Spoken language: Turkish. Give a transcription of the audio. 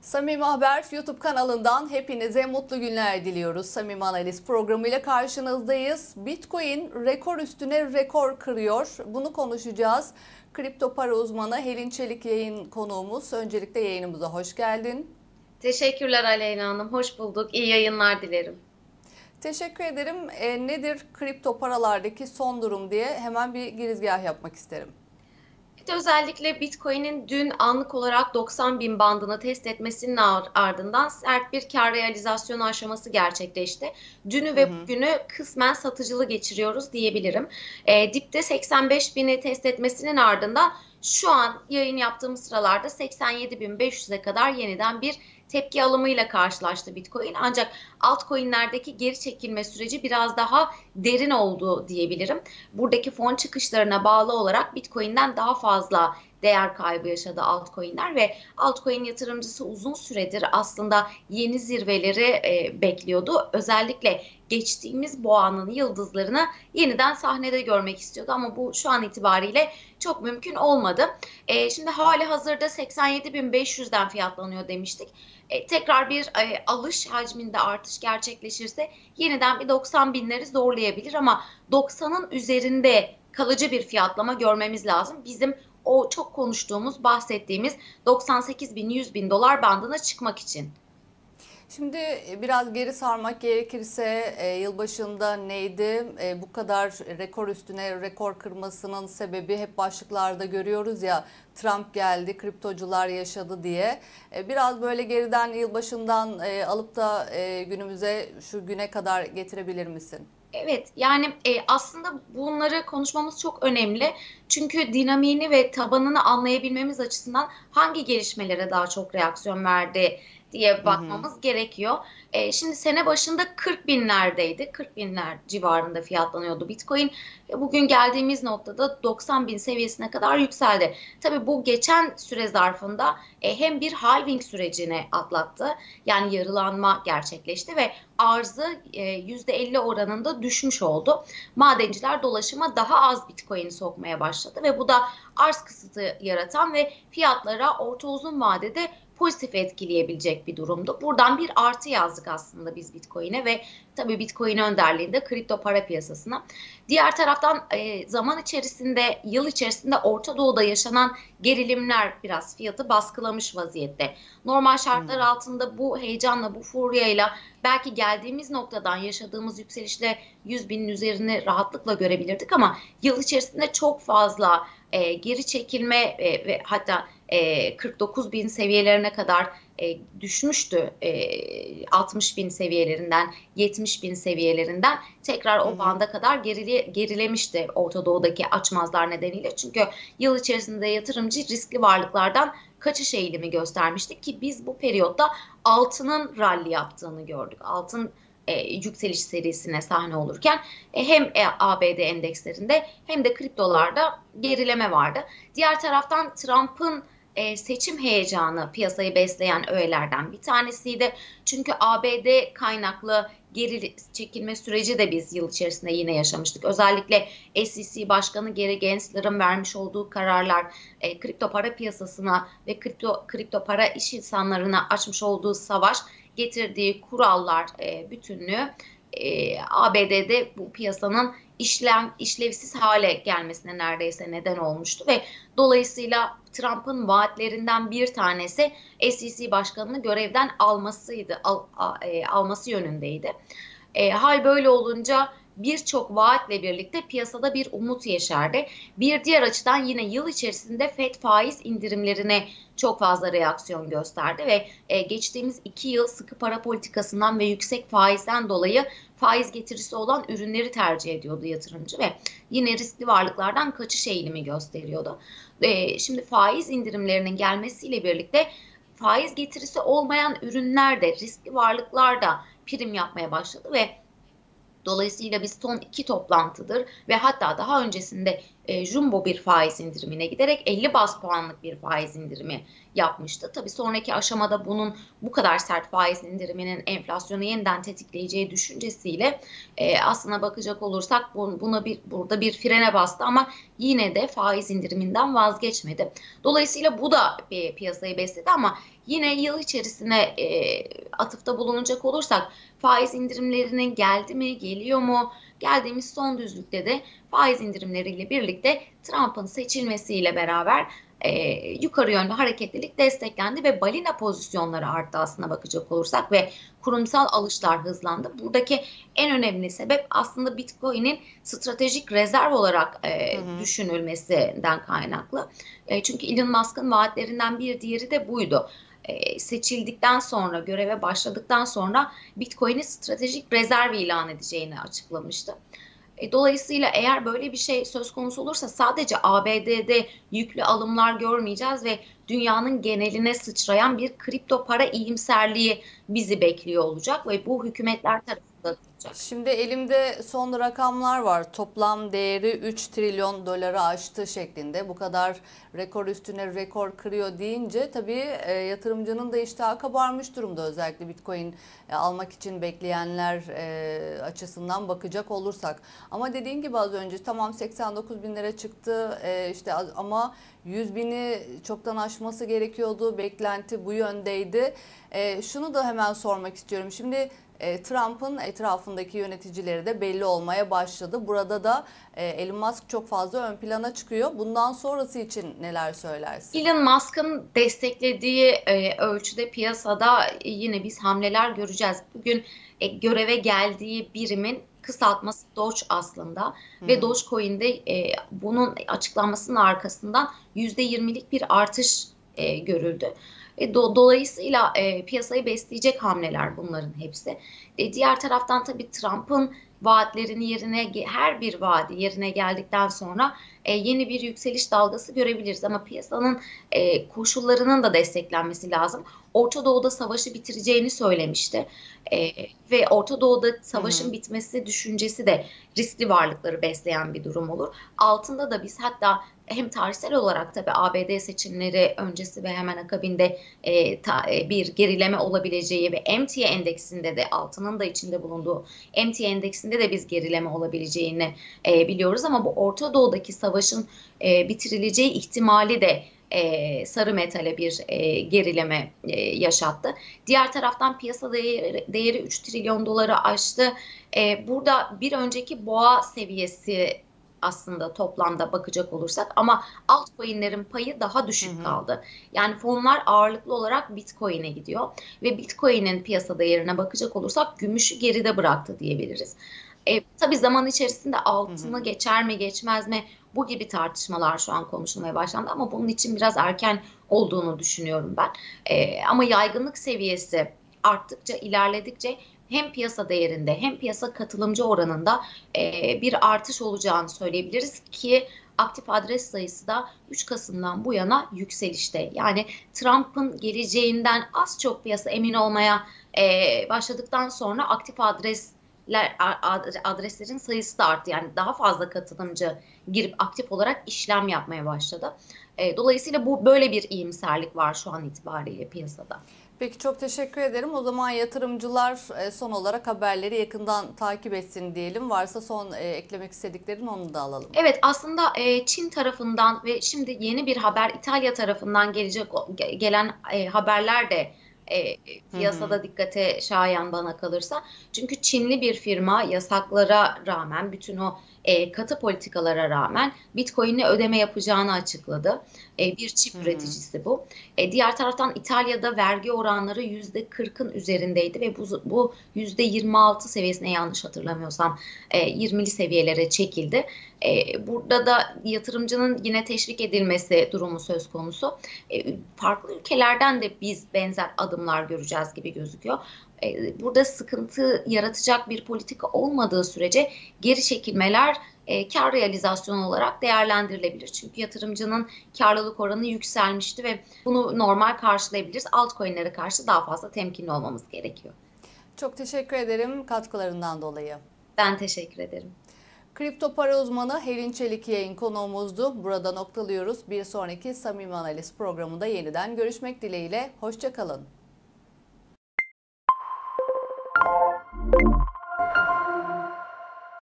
Samimi Haber YouTube kanalından hepinize mutlu günler diliyoruz. Samimi Analiz programıyla karşınızdayız. Bitcoin rekor üstüne rekor kırıyor. Bunu konuşacağız. Kripto para uzmanı Helin Çelik yayın konuğumuz. Öncelikle yayınımıza hoş geldin. Teşekkürler Aleyna Hanım. Hoş bulduk. İyi yayınlar dilerim. Teşekkür ederim. Nedir kripto paralardaki son durum diye hemen bir girizgah yapmak isterim. Özellikle Bitcoin'in dün anlık olarak 90.000 bandını test etmesinin ardından sert bir kar realizasyonu aşaması gerçekleşti. Dünü ve bugünü kısmen satıcılı geçiriyoruz diyebilirim. Dipte 85.000'i test etmesinin ardından şu an yayın yaptığımız sıralarda 87.500'e kadar yeniden bir tepki alımıyla karşılaştı Bitcoin. Ancak altcoin'lerdeki geri çekilme süreci biraz daha derin oldu diyebilirim. Buradaki fon çıkışlarına bağlı olarak Bitcoin'den daha fazla değer kaybı yaşadı altcoin'ler ve altcoin yatırımcısı uzun süredir aslında yeni zirveleri bekliyordu. Özellikle geçtiğimiz boğanın yıldızlarını yeniden sahnede görmek istiyordu ama bu şu an itibariyle çok mümkün olmadı. Şimdi hali hazırda 87.500'den fiyatlanıyor demiştik. Tekrar bir alış hacminde artış gerçekleşirse yeniden bir 90.000'leri zorlayabilir ama 90'ın üzerinde kalıcı bir fiyatlama görmemiz lazım. Bizim o çok konuştuğumuz, bahsettiğimiz 98.000-100.000 dolar bandına çıkmak için. Şimdi biraz geri sarmak gerekirse yılbaşında neydi? Bu kadar rekor üstüne rekor kırmasının sebebi hep başlıklarda görüyoruz ya, Trump geldi, kriptocular yaşadı diye. Biraz böyle geriden yılbaşından alıp da günümüze, şu güne kadar getirebilir misin? Evet, yani aslında bunları konuşmamız çok önemli. Çünkü dinamiğini ve tabanını anlayabilmemiz açısından hangi gelişmelere daha çok reaksiyon verdi diye bakmamız gerekiyor. Şimdi sene başında 40.000'lerdeydi. 40.000'ler civarında fiyatlanıyordu Bitcoin. Bugün geldiğimiz noktada 90.000 seviyesine kadar yükseldi. Tabii bu geçen süre zarfında hem bir halving sürecini atlattı. Yani yarılanma gerçekleşti ve arzı %50 oranında düşmüş oldu. Madenciler dolaşıma daha az Bitcoin sokmaya başladı ve bu da arz kısıtı yaratan ve fiyatlara orta uzun vadede pozitif etkileyebilecek bir durumdu. Buradan bir artı yazdık aslında biz Bitcoin'e ve tabii Bitcoin önderliğinde kripto para piyasasına. Diğer taraftan zaman içerisinde, yıl içerisinde Orta Doğu'da yaşanan gerilimler biraz fiyatı baskılamış vaziyette. Normal şartlar altında bu heyecanla, bu furyayla belki geldiğimiz noktadan yaşadığımız yükselişle 100.000'in üzerini rahatlıkla görebilirdik ama yıl içerisinde çok fazla geri çekilme ve hatta 49.000 seviyelerine kadar düşmüştü. 60.000 seviyelerinden 70.000 seviyelerinden tekrar o banda kadar gerilemişti Orta Doğu'daki açmazlar nedeniyle. Çünkü yıl içerisinde yatırımcı riskli varlıklardan kaçış eğilimi göstermişti ki biz bu periyotta altının rally yaptığını gördük. Altın yükseliş serisine sahne olurken hem ABD endekslerinde hem de kriptolarda gerileme vardı. Diğer taraftan Trump'ın seçim heyecanı piyasayı besleyen öğelerden bir tanesiydi. Çünkü ABD kaynaklı geri çekilme süreci de biz yıl içerisinde yine yaşamıştık. Özellikle SEC Başkanı Gary Gensler'ın vermiş olduğu kararlar, kripto para piyasasına ve kripto para iş insanlarına açmış olduğu savaş, getirdiği kurallar bütünlüğü ABD'de bu piyasanın işlevsiz hale gelmesine neredeyse neden olmuştu ve dolayısıyla Trump'ın vaatlerinden bir tanesi SEC başkanını görevden almasıydı, alması yönündeydi. Hal böyle olunca birçok vaatle birlikte piyasada bir umut yeşerdi. Bir diğer açıdan yine yıl içerisinde FED faiz indirimlerine çok fazla reaksiyon gösterdi ve geçtiğimiz 2 yıl sıkı para politikasından ve yüksek faizden dolayı faiz getirisi olan ürünleri tercih ediyordu yatırımcı ve yine riskli varlıklardan kaçış eğilimi gösteriyordu. Şimdi faiz indirimlerinin gelmesiyle birlikte faiz getirisi olmayan ürünler de, riskli varlıklar da prim yapmaya başladı ve dolayısıyla biz son 2 toplantıdır ve hatta daha öncesinde jumbo bir faiz indirimine giderek 50 baz puanlık bir faiz indirimi yapmıştı. Tabii sonraki aşamada bunun bu kadar sert faiz indiriminin enflasyonu yeniden tetikleyeceği düşüncesiyle aslına bakacak olursak burada bir frene bastı ama yine de faiz indiriminden vazgeçmedi. Dolayısıyla bu da piyasayı besledi ama yine yıl içerisine atıfta bulunacak olursak faiz indirimlerinin geldi mi, geliyor mu? Geldiğimiz son düzlükte de faiz indirimleriyle birlikte Trump'ın seçilmesiyle beraber yukarı yönlü hareketlilik desteklendi ve balina pozisyonları arttı aslına bakacak olursak ve kurumsal alışlar hızlandı. Buradaki en önemli sebep aslında Bitcoin'in stratejik rezerv olarak düşünülmesinden kaynaklı. Çünkü Elon Musk'ın vaatlerinden bir diğeri de buydu. Seçildikten sonra, göreve başladıktan sonra Bitcoin'i stratejik rezerv ilan edeceğini açıklamıştı. Dolayısıyla eğer böyle bir şey söz konusu olursa sadece ABD'de yüklü alımlar görmeyeceğiz ve dünyanın geneline sıçrayan bir kripto para iyimserliği bizi bekliyor olacak ve bu hükümetler tarafından olacak. Şimdi elimde son rakamlar var. Toplam değeri 3 trilyon doları aştı şeklinde. Bu kadar rekor üstüne rekor kırıyor deyince tabii yatırımcının da iştahı kabarmış durumda. Özellikle Bitcoin almak için bekleyenler açısından bakacak olursak. Ama dediğin gibi az önce tamam 89 bin lira çıktı işte ama 100 bini çoktan aşması gerekiyordu. Beklenti bu yöndeydi. Şunu da hemen sormak istiyorum. Şimdi Trump'ın etrafındaki yöneticileri de belli olmaya başladı. Burada da Elon Musk çok fazla ön plana çıkıyor. Bundan sonrası için neler söylersin? Elon Musk'ın desteklediği ölçüde piyasada yine biz hamleler göreceğiz. Bugün göreve geldiği birimin kısaltması Doge aslında ve Dogecoin'de bunun açıklanmasının arkasından %20'lik bir artış görüldü. Dolayısıyla piyasayı besleyecek hamleler bunların hepsi. Diğer taraftan tabii Trump'ın vaatlerini her bir vaadi yerine geldikten sonra yeni bir yükseliş dalgası görebiliriz. Ama piyasanın koşullarının da desteklenmesi lazım. Orta Doğu'da savaşı bitireceğini söylemişti. Ve Orta Doğu'da savaşın bitmesi düşüncesi de riskli varlıkları besleyen bir durum olur. Altında da biz hatta hem tarihsel olarak tabii ABD seçimleri öncesi ve hemen akabinde bir gerileme olabileceği ve MTA endeksinde de altının da içinde bulunduğu MTA endeksinde de biz gerileme olabileceğini biliyoruz. Ama bu Orta Doğu'daki savaşın bitirileceği ihtimali de sarı metale bir gerileme yaşattı. Diğer taraftan piyasa değeri 3 trilyon doları aştı. Burada bir önceki boğa seviyesi aslında toplamda bakacak olursak ama altcoin'lerin payı daha düşük kaldı. Yani fonlar ağırlıklı olarak Bitcoin'e gidiyor ve Bitcoin'in piyasa değerine bakacak olursak gümüşü geride bıraktı diyebiliriz. Tabii zaman içerisinde altını geçer mi geçmez mi bu gibi tartışmalar şu an konuşulmaya başlandı ama bunun için biraz erken olduğunu düşünüyorum ben. Ama yaygınlık seviyesi arttıkça ilerledikçe hem piyasa değerinde hem piyasa katılımcı oranında bir artış olacağını söyleyebiliriz ki aktif adres sayısı da 3 Kasım'dan bu yana yükselişte. Yani Trump'ın geleceğinden az çok piyasa emin olmaya başladıktan sonra aktif adreslerin sayısı da arttı. Yani daha fazla katılımcı girip aktif olarak işlem yapmaya başladı. Dolayısıyla böyle bir iyimserlik var şu an itibariyle piyasada. Peki çok teşekkür ederim. O zaman yatırımcılar son olarak haberleri yakından takip etsin diyelim. Varsa son eklemek istediklerin onu da alalım. Evet aslında Çin tarafından ve şimdi yeni bir haber İtalya tarafından gelen haberler de piyasada dikkate şayan bana kalırsa. Çünkü Çinli bir firma yasaklara rağmen bütün o katı politikalara rağmen Bitcoin'le ödeme yapacağını açıkladı. Bir çip üreticisi bu. Diğer taraftan İtalya'da vergi oranları %40'ın üzerindeydi ve bu %26 seviyesine yanlış hatırlamıyorsam 20'li seviyelere çekildi. Burada da yatırımcının yine teşvik edilmesi durumu söz konusu. Farklı ülkelerden de biz benzer adımlar göreceğiz gibi gözüküyor. Burada sıkıntı yaratacak bir politika olmadığı sürece geri çekilmeler kar realizasyonu olarak değerlendirilebilir. Çünkü yatırımcının karlılık oranı yükselmişti ve bunu normal karşılayabiliriz. Altcoin'lere karşı daha fazla temkinli olmamız gerekiyor. Çok teşekkür ederim katkılarından dolayı. Ben teşekkür ederim. Kripto para uzmanı Helin Çelik yayın konuğumuzdu. Burada noktalıyoruz. Bir sonraki Samimi Analiz programında yeniden görüşmek dileğiyle. Hoşça kalın.